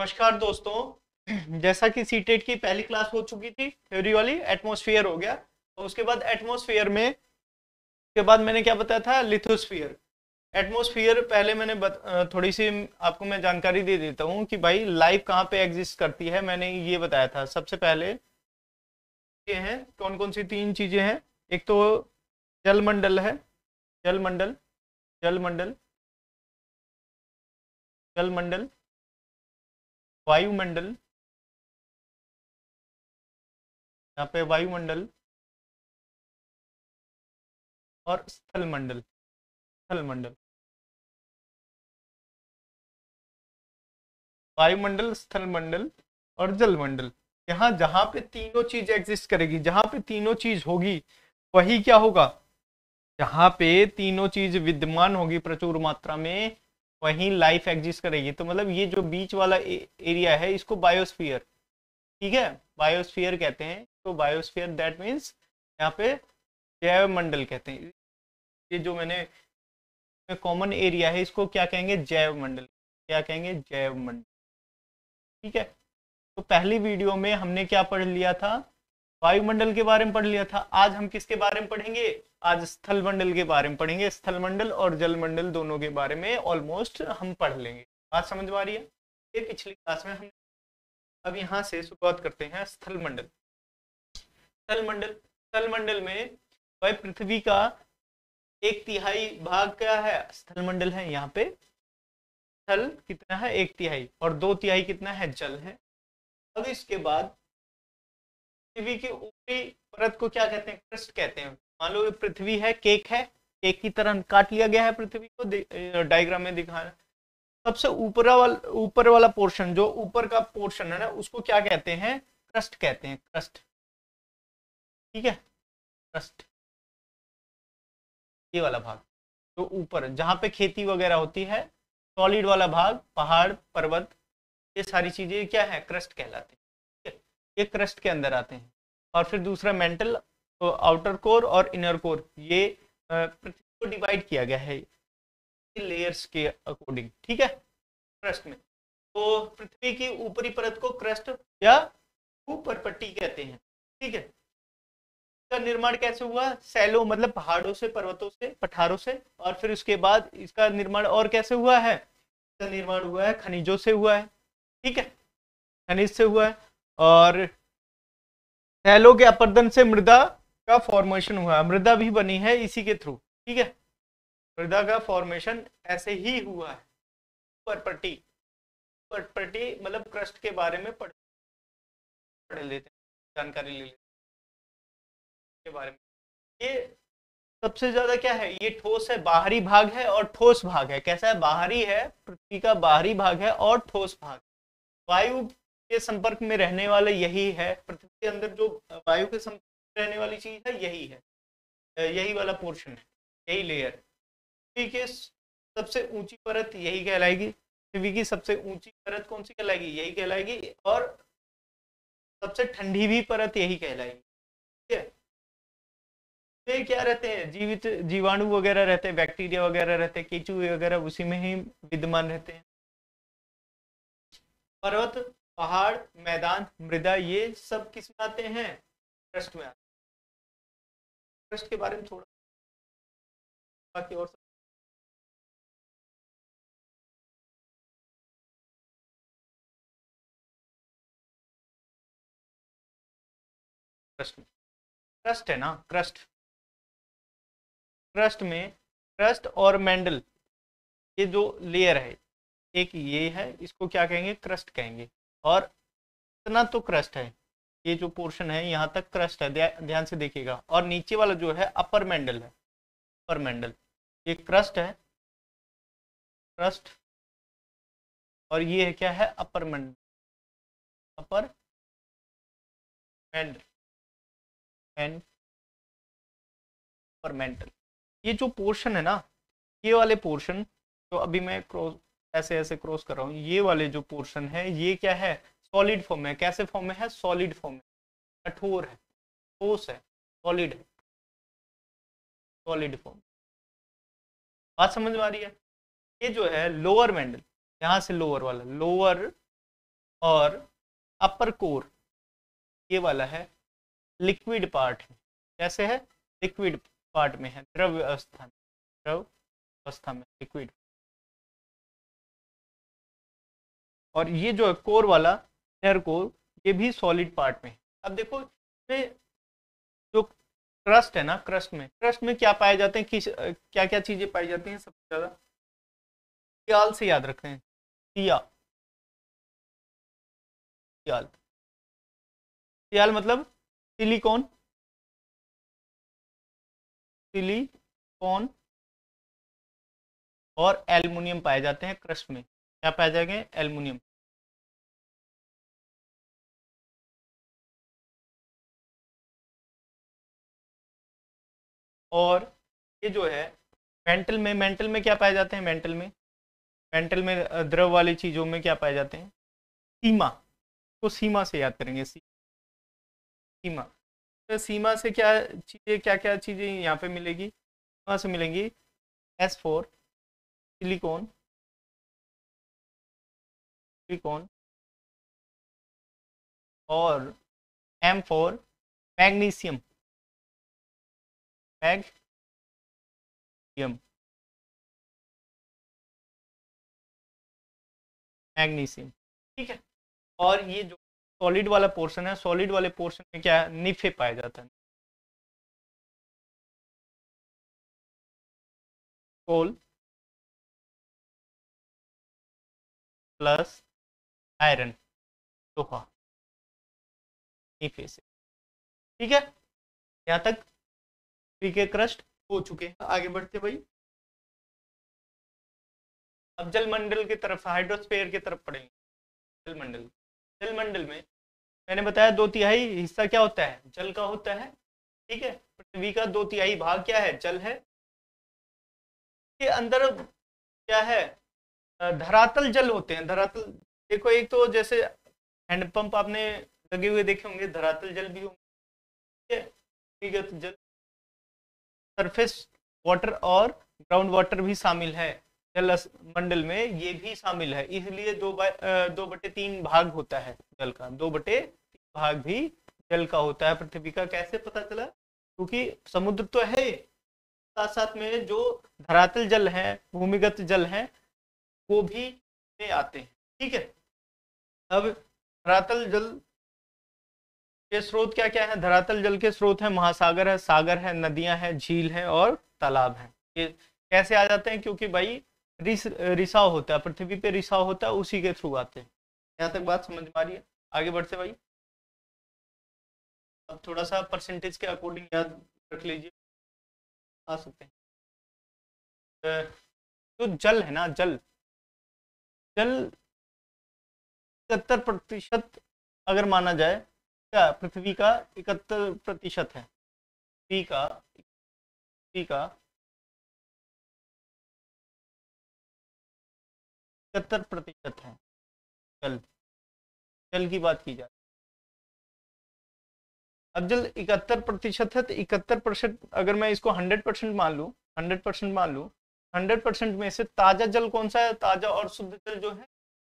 नमस्कार दोस्तों, जैसा कि सीटेट की पहली क्लास हो चुकी थी, थ्योरी वाली एटमॉस्फेयर हो गया। और उसके बाद एटमॉस्फेयर में के बाद मैंने क्या बताया था, लिथोस्फीयर। एटमॉस्फेयर पहले मैंने थोड़ी सी आपको मैं जानकारी दे देता हूँ कि भाई लाइफ कहाँ पे एग्जिस्ट करती है। मैंने ये बताया था सबसे पहले ये हैं कौन कौन सी तीन चीज़ें हैं। एक तो जलमंडल है, जलमंडल जलमंडल जलमंडल, वायुमंडल, यहाँ पे वायुमंडल और स्थलमंडल, स्थलमंडल, वायुमंडल, स्थलमंडल और जलमंडल। यहाँ जहाँ पे तीनों चीज एग्जिस्ट करेगी, जहाँ पे तीनों चीज होगी वही क्या होगा, जहाँ पे तीनों चीज विद्यमान होगी प्रचुर मात्रा में वहीं लाइफ एग्जिस्ट करेगी। तो मतलब ये जो बीच वाला एरिया है इसको बायोस्फीयर, ठीक है, बायोस्फीयर कहते हैं। तो बायोस्फीयर दैट मीन्स यहाँ पे जैव मंडल कहते हैं। ये जो मैंने कॉमन एरिया है इसको क्या कहेंगे, जैव मंडल, क्या कहेंगे, जैव मंडल, ठीक है। तो पहली वीडियो में हमने क्या पढ़ लिया था, वायुमंडल के बारे में पढ़ लिया था। आज हम किसके बारे में पढ़ेंगे, आज स्थलमंडल के बारे में पढ़ेंगे। स्थलमंडल और जलमंडल दोनों के बारे में ऑलमोस्ट हम पढ़ लेंगे। बात समझ में आ रही है, ये पिछली क्लास में हम। अब यहाँ से शुरुआत करते हैं स्थलमंडल। स्थलमंडल, स्थलमंडल में भाई पृथ्वी का 1/3 भाग क्या है, स्थलमंडल है। यहाँ पे स्थल कितना है, 1/3, और 2/3 कितना है, जल है। अब इसके बाद पृथ्वी की ऊपरी परत को क्या कहते हैं, क्रस्ट कहते हैं। मान लो पृथ्वी है, केक है, केक की तरह काट लिया गया है पृथ्वी को, डायग्राम में दिखाना। सबसे ऊपर वाला पोर्शन, जो ऊपर का पोर्शन है ना, उसको क्या कहते हैं, क्रस्ट कहते हैं, क्रस्ट, ठीक है, क्रस्ट। ये वाला भाग जो ऊपर जहाँ पे खेती वगैरह होती है, सॉलिड वाला भाग, पहाड़ पर्वत, ये सारी चीजें क्या है, क्रस्ट कहलाते हैं, ठीक है, ये क्रस्ट के अंदर आते हैं। और फिर दूसरा मेंटल, तो आउटर कोर और इनर कोर, ये पृथ्वी को डिवाइड किया गया है लेयर्स के अकॉर्डिंग, ठीक है, क्रस्ट में। तो पृथ्वी की ऊपरी परत को क्रस्ट या भूपर्पट्टी कहते हैं, ठीक है। इसका निर्माण कैसे हुआ, सैलो मतलब पहाड़ों से, पर्वतों से, पठारों से। और फिर उसके बाद इसका निर्माण और कैसे हुआ है, इसका निर्माण हुआ है खनिजों से हुआ है, ठीक है, खनिज से हुआ है। और सैलो के अपरदन से मृदा का फॉर्मेशन हुआ, मृदा भी बनी है इसी के थ्रू, ठीक है, मृदा का फॉर्मेशन ऐसे ही हुआ है। भूपर्पट्टी, भूपर्पट्टी मतलब क्रस्ट के बारे में पढ़ लेते हैं, जानकारी ले लेते हैं के बारे में। ये सबसे ज्यादा क्या है, ये ठोस है, बाहरी भाग है और ठोस भाग है। कैसा है, बाहरी है, पृथ्वी का बाहरी भाग है और ठोस भाग। वायु के संपर्क में रहने वाला यही है, पृथ्वी के अंदर जो वायु के संपर्क रहने वाली चीज है यही है, यही वाला पोर्शन है, यही लेयर। पृथ्वी के सबसे ऊंची परत यही कहलाएगी, पृथ्वी की सबसे ऊंची परत कौन सी कहलाएगी, यही कहलाएगी। और सबसे ठंडी भी परत यही कहलाएगी, ठीक है। ये क्या रहते हैं, जीवित जीवाणु वगैरह रहते हैं, बैक्टीरिया वगैरह रहते हैं, केचुए वगैरह उसी में ही विद्यमान रहते हैं। पर्वत पहाड़ मैदान मृदा ये सब किस में आते हैं, क्रस्ट में आते हैं। क्रस्ट के बारे में थोड़ा बाकी और क्रस्ट है ना, क्रस्ट, क्रस्ट में क्रस्ट और मेंडल, ये जो लेयर है एक ये है, इसको क्या कहेंगे, क्रस्ट कहेंगे। और इतना तो क्रस्ट है, ये जो पोर्शन है यहाँ तक क्रस्ट है, ध्यान से देखिएगा। और नीचे वाला जो है अपर मेंडल है, अपर मेंडल ये क्रस्ट है, क्रस्ट। और ये है क्या है, upper mantle, upper mantle and upper mantle. ये जो पोर्शन है ना, ये वाले पोर्शन, तो अभी मैं क्रॉस ऐसे ऐसे क्रॉस कर रहा हूँ, ये वाले जो पोर्शन है ये क्या है, सॉलिड फॉर्म है। कैसे फॉर्म है, सॉलिड फॉर्म है, कठोर है, ठोस है, सॉलिड है, सॉलिड फॉर्म। बात समझ में आ रही है। ये जो है लोअर मेंडल, यहाँ से लोअर वाला, लोअर और अपर कोर ये वाला है लिक्विड पार्ट में। कैसे है? लिक्विड पार्ट में है, द्रव अवस्था में, द्रव अवस्था में लिक्विड। और ये जो है कोर वाला इनर कोर ये भी सॉलिड पार्ट में है। अब देखो इसमें जो क्रस्ट है ना, क्रस्ट में क्या पाए जाते हैं, क्या क्या चीजें पाई जाती हैं। सबसे ज्यादा सियाल से याद रखते हैं, सियाल मतलब सिलिकॉन और एल्युमिनियम पाए जाते हैं क्रस्ट में। क्या पाए जाएंगे? एल्युमिनियम। और ये जो है मेंटल में क्या पाए जाते हैं? मेंटल में द्रव वाली चीज़ों में क्या पाए जाते हैं? सीमा। तो सीमा से याद करेंगे, सीमा। तो सीमा से क्या क्या चीज़ें यहाँ पे मिलेगी? सीमा से मिलेंगी S4 सिलिकॉन और M4 मैग्नीशियम मैग्नीशियम, ठीक है। और ये जो सॉलिड वाला पोर्शन है, सॉलिड वाले पोर्शन में क्या है? निफे पाया जाता है, कोल प्लस आयरन, लोहा, निफे से, ठीक है। यहाँ तक के क्रस्ट हो चुके हैं। आगे बढ़ते भाई, अब जलमंडल की तरफ, हाइड्रोस्फीयर की तरफ पढ़ेंगे। जलमंडल में मैंने बताया 2/3 हिस्सा क्या होता है? जल का होता है, ठीक है। पृथ्वी का 2/3 भाग क्या है? जल है। के अंदर क्या है? धरातल जल होते हैं। धरातल देखो, एक तो जैसे हैंडपंप आपने लगे हुए देखे होंगे, धरातल जल भी होंगे, ठीक है। तो जल, सरफेस वाटर और ग्राउंड वाटर भी शामिल है जल मंडल में, ये भी शामिल है। इसलिए 2/3 भाग होता है जल का, 2/3 भाग भी जल का होता है पृथ्वी का। कैसे पता चला? क्योंकि समुद्र तो है, साथ साथ में जो धरातल जल है, भूमिगत जल है, वो भी में आते हैं, ठीक है। अब धरातल जल ये स्रोत क्या क्या है? धरातल जल के स्रोत है महासागर है, सागर है, नदियां हैं, झील है और तालाब है। ये कैसे आ जाते हैं? क्योंकि भाई रिसाव होता है पृथ्वी पे, रिसाव होता है, उसी के थ्रू आते हैं। यहाँ तक बात समझ में आ रही है? आगे बढ़ते भाई। अब थोड़ा सा परसेंटेज के अकॉर्डिंग याद रख लीजिए, आ सकते हैं। तो जल है ना, जल 71% अगर माना जाए, पृथ्वी का 71% है, पृथ्वी का 71% है जल की बात की जाए। अब जल 71% है, तो 71% अगर मैं इसको 100% मान लूँ, 100% में से ताज़ा जल कौन सा है? ताज़ा और शुद्ध जल जो है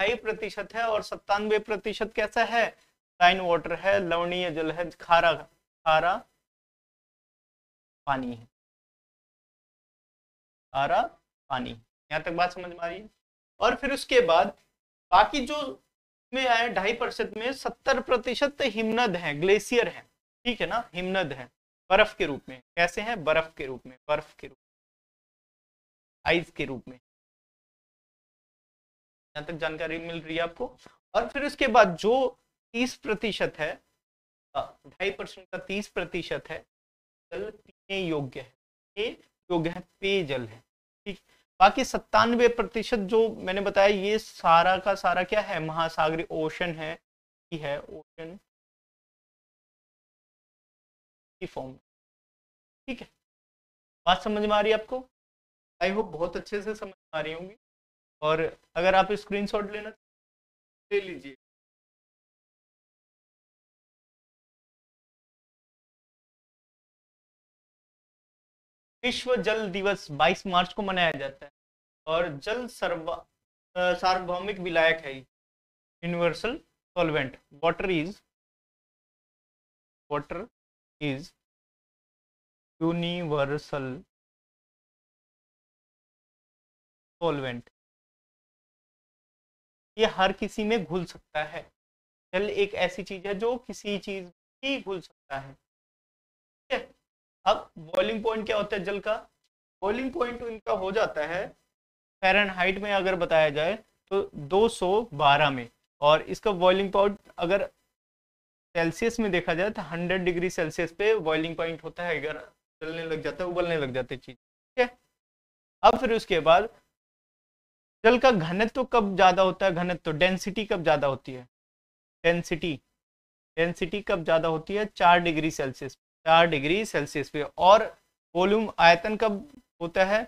5% है, और 97% कैसा है? लाइन वाटर है, लवणीय जल है, खारा पानी है, यहाँ तक बात समझ में आ रही है। और फिर उसके बाद बाकी जो में आए 2.5% में 70% हिमनद है, ग्लेशियर है, ठीक है ना। हिमनद है बर्फ के रूप में। कैसे हैं? बर्फ के रूप में, आइस के रूप में। यहाँ तक जानकारी मिल रही है आपको। और फिर उसके बाद जो 30% है, 2.5% का 30% है जल पीने योग्य है, पेयजल है, ठीक। बाकी 97% जो मैंने बताया ये सारा का सारा क्या है? महासागरीय, ओशन है, ओशन की फॉर्म, ठीक है। बात समझ में आ रही है आपको? आई होप बहुत अच्छे से समझ में आ रही होंगी। और अगर आप स्क्रीनशॉट लेना ले लीजिए। विश्व जल दिवस 22 मार्च को मनाया जाता है, और जल सार्वभौमिक विलायक है, universal solvent. Water is universal solvent. ये हर किसी में घुल सकता है. जल एक ऐसी चीज है जो किसी चीज में घुल सकता है. ठीक है. अब बॉइलिंग पॉइंट क्या होता है जल का? बॉइलिंग पॉइंट इनका हो जाता है फ़ारेनहाइट में अगर बताया जाए तो 212 में, और इसका बॉइलिंग पॉइंट अगर सेल्सियस में देखा जाए तो 100 डिग्री सेल्सियस पे बॉइलिंग पॉइंट होता है. अगर जलने लग जाता है, उबलने लग जाती है चीज़. ठीक है. अब फिर उसके बाद जल का घनत्व कब ज़्यादा होता है? घनत्व डेंसिटी कब ज़्यादा होती है? डेंसिटी कब ज़्यादा होती है? 4 डिग्री सेल्सियस पे. और वॉल्यूम आयतन कब होता है?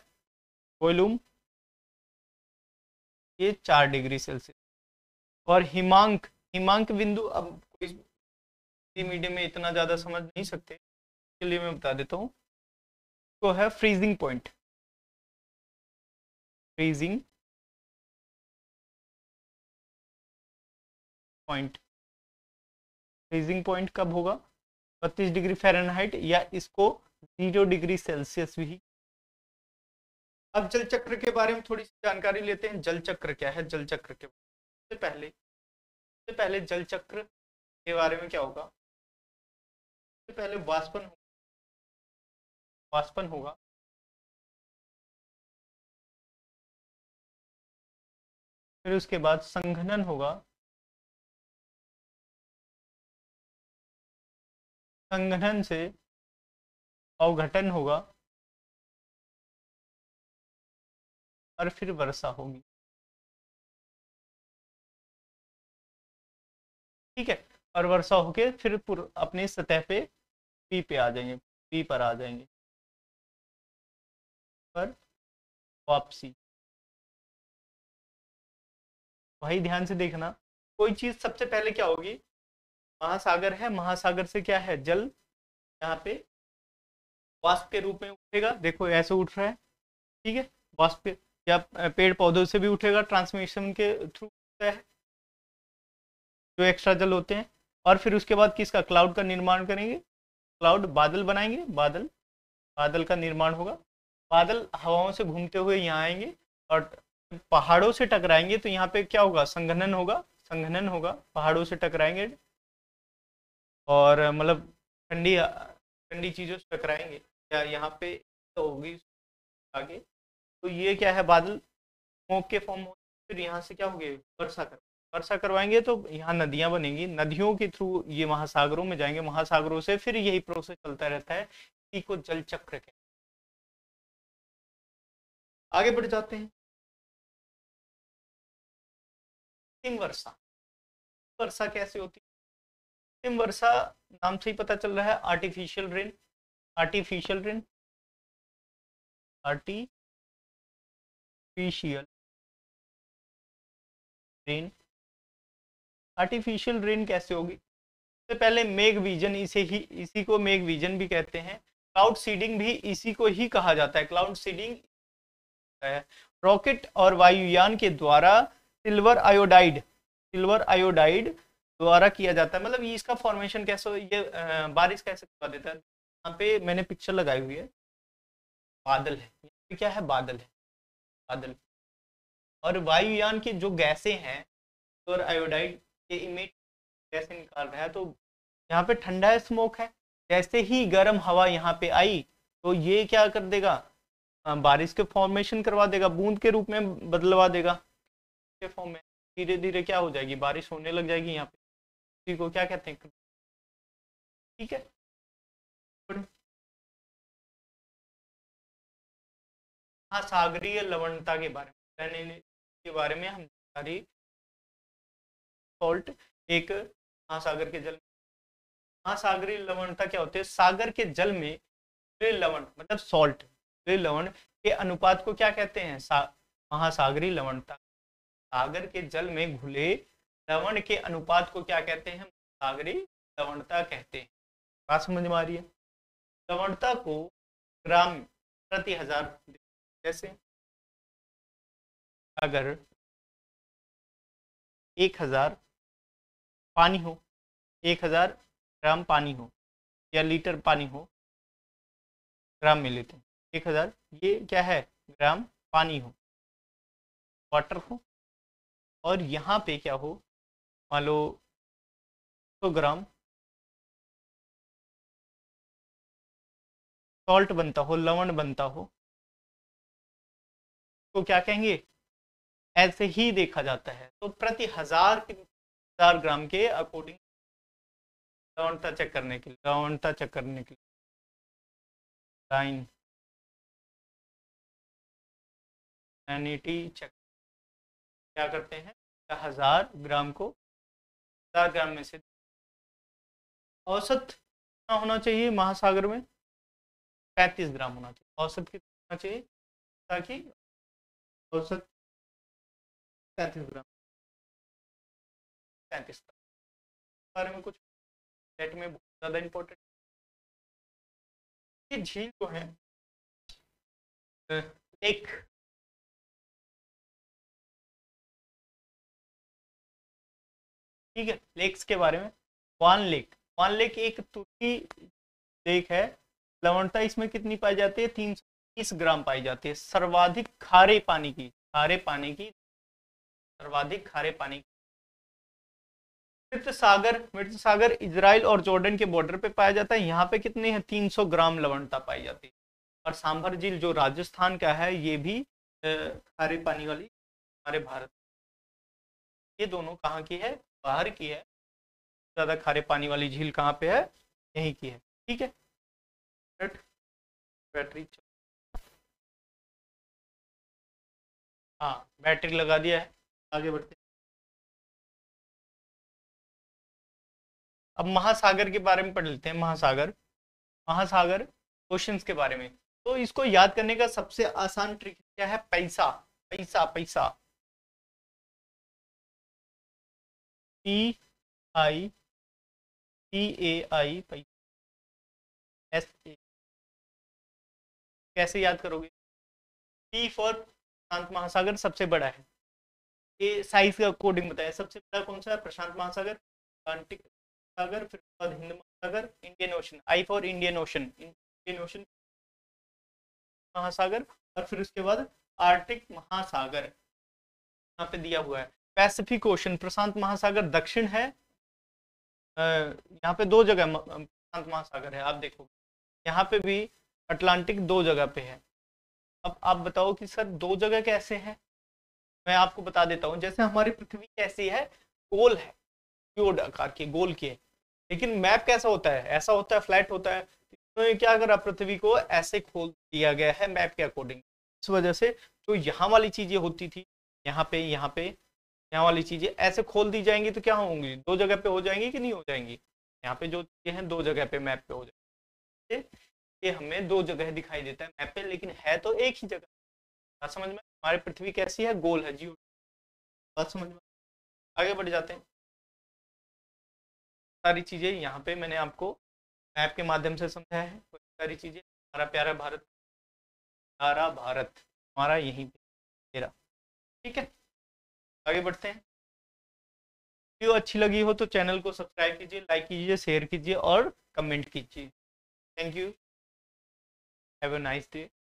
वॉल्यूम ये 4 डिग्री सेल्सियस. और हिमांक बिंदु, अब कोई हिंदी मीडियम में इतना ज़्यादा समझ नहीं सकते, इसके लिए मैं बता देता हूँ. तो है फ्रीजिंग पॉइंट. फ्रीजिंग पॉइंट कब होगा? 32 डिग्री फ़ारेनहाइट, या इसको 0 डिग्री सेल्सियस भी. अब जल चक्र के बारे में थोड़ी सी जानकारी लेते हैं. जल चक्र क्या है? जल चक्र के सबसे पहले जल चक्र के बारे में क्या होगा? सबसे पहले वाष्पन होगा. फिर उसके बाद संघनन होगा. संघनन से अवघटन होगा, और फिर वर्षा होगी. ठीक है. और वर्षा होके फिर अपने सतह पे आ जाएंगे, पी पर आ जाएंगे, पर वापसी. वही ध्यान से देखना. कोई चीज सबसे पहले क्या होगी? महासागर है, महासागर से क्या है? जल यहाँ पे वाष्प के रूप में उठेगा. देखो ऐसे उठ रहा है. ठीक है. वाष्प या पेड़ पौधों से भी उठेगा, ट्रांसमिशन के थ्रू होता है जो एक्स्ट्रा जल होते हैं. और फिर उसके बाद किसका? क्लाउड का निर्माण करेंगे. क्लाउड बादल बनाएंगे. बादल का निर्माण होगा. बादल हवाओं से घूमते हुए यहाँ आएंगे और पहाड़ों से टकराएंगे. तो यहाँ पे क्या होगा? संघनन होगा. पहाड़ों से टकराएंगे और मतलब ठंडी ठंडी चीज़ों से टकराएंगे, या यहाँ पे तो होगी आगे. तो ये क्या है? बादल स्मोक के फॉर्म हो. फिर यहाँ से क्या होगी? वर्षा करवाएंगे. तो यहाँ नदियाँ बनेंगी. नदियों के थ्रू ये महासागरों में जाएंगे. महासागरों से फिर यही प्रोसेस चलता रहता है. इसी को जल चक्र कहते हैं. आगे बढ़ जाते हैं. वर्षा कैसे होती है? वर्षा नाम से ही पता चल रहा है. आर्टिफिशियल रेन कैसे होगी? सबसे पहले मेघवीजन, इसी को मेघवीजन भी कहते हैं. क्लाउड सीडिंग भी इसी को ही कहा जाता है. क्लाउड सीडिंग है रॉकेट और वायुयान के द्वारा सिल्वर आयोडाइड द्वारा किया जाता है. मतलब ये इसका फॉर्मेशन कैसे, ये बारिश कैसे करवा देता है. यहाँ पे मैंने पिक्चर लगाई हुई है. बादल है. यहाँ पे क्या है? बादल. और वायुयान की जो गैसें हैं, और आयोडाइड के इमिट गैसें निकाल रहा है. तो यहाँ पे ठंडा है, स्मोक है. जैसे ही गर्म हवा यहाँ पे आई तो ये क्या कर देगा? बारिश के फॉर्मेशन करवा देगा. बूंद के रूप में बदलवा देगा. के फॉर्म में धीरे धीरे क्या हो जाएगी? बारिश होने लग जाएगी. यहाँ पे को क्या कहते हैं? ठीक है. सागरीय लवणता के बारे में हम सारी सॉल्ट एक महासागर के जल. महासागरीय लवणता क्या होती है? सागर के जल में लवण मतलब सॉल्ट लवण के अनुपात को क्या कहते हैं? महासागरीय लवणता. सागर के जल में घुले लवण के अनुपात को क्या कहते हैं? सागरी लवणता कहते हैं. बात समझ में आ रही है? लवणता को ग्राम प्रति हजार. जैसे अगर 1000 पानी हो, 1000 ग्राम पानी हो या लीटर पानी हो, ग्राम में लेते हैं 1000, ये क्या है ग्राम पानी हो, वाटर हो, और यहाँ पे क्या हो मान लो 100 ग्राम सॉल्ट बनता हो, लवण बनता हो, तो क्या कहेंगे, ऐसे ही देखा जाता है। तो प्रति 1000 ग्राम के अकॉर्डिंग लवणता चेक करने के लिए, लाइन एनिटी चेक क्या करते हैं, 1000 ग्राम को 1000 ग्राम में से औसत कितना होना चाहिए, महासागर में 35 ग्राम होना चाहिए, औसत कितना चाहिए, ताकि औसत 35 ग्राम बारे में कुछ सेट में बहुत ज़्यादा इम्पोर्टेंट। ये झील जो है एक ठीक है, लेक्स के बारे में, वान लेक एक तुर्की लेक है, लवणता इसमें कितनी पाई जाती है, 320 ग्राम पाई जाती है, सर्वाधिक खारे पानी की, मृत सागर इजराइल और जॉर्डन के बॉर्डर पे पाया जाता है, यहाँ पे कितने हैं 300 ग्राम लवणता पाई जाती है। और सांभर झील जो राजस्थान का है, ये भी खारे पानी वाली हमारे भारत, ये दोनों कहाँ की है, बाहर की है, ज़्यादा खारे पानी वाली झील कहाँ पे है, यहीं की है। ठीक है, बैटरी, हाँ बैटरी लगा दिया है, आगे बढ़ते हैं। अब महासागर के बारे में पढ़ लेते हैं, महासागर क्वेश्चंस के बारे में। तो इसको याद करने का सबसे आसान ट्रिक क्या है, पैसा, PAI पैसा, SA कैसे याद करोगे, P फॉर प्रशांत महासागर सबसे बड़ा है, ये साइज का कोडिंग बताया, सबसे बड़ा कौन सा है, प्रशांत महासागर, अटलांटिक सागर, फिर हिंद महासागर, Indian ocean, I for Indian ocean, महासागर, और फिर उसके बाद आर्कटिक महासागर यहाँ पे दिया हुआ है। पैसिफिक ओशन, प्रशांत महासागर दक्षिण है, यहाँ पे दो जगह प्रशांत महासागर है, आप देखोगे यहाँ पे भी अटलांटिक दो जगह पे है। अब आप बताओ कि सर दो जगह कैसे है, मैं आपको बता देता हूँ। जैसे हमारी पृथ्वी कैसी है, गोल है, क्यूब आकार की, गोल की है, लेकिन मैप कैसा होता है, ऐसा होता है, फ्लैट होता है। तो क्या करा, पृथ्वी को ऐसे खोल दिया गया है मैप के अकॉर्डिंग, इस वजह से जो यहाँ वाली चीजें होती थी, यहाँ वाली चीजें ऐसे खोल दी जाएंगी, तो क्या होंगी, दो जगह पे हो जाएंगी कि नहीं हो जाएंगी, यहाँ पे जो चीजें हैं दो जगह पे मैप पे हो जाएंगी, ये हमें दो जगह दिखाई देता है मैप पे, लेकिन है तो एक ही जगह। बात समझ में, हमारी पृथ्वी कैसी है, गोल है जी, बात समझ में। आगे बढ़ जाते हैं, सारी चीज़ें यहाँ पे मैंने आपको मैप के माध्यम से समझाया है, सारी चीज़ें। हमारा प्यारा भारत, हमारा यहीं पे तेरा, ठीक है। आगे बढ़ते हैं, वीडियो अच्छी लगी हो तो चैनल को सब्सक्राइब कीजिए, लाइक कीजिए, शेयर कीजिए और कमेंट कीजिए। Thank you. Have a nice day.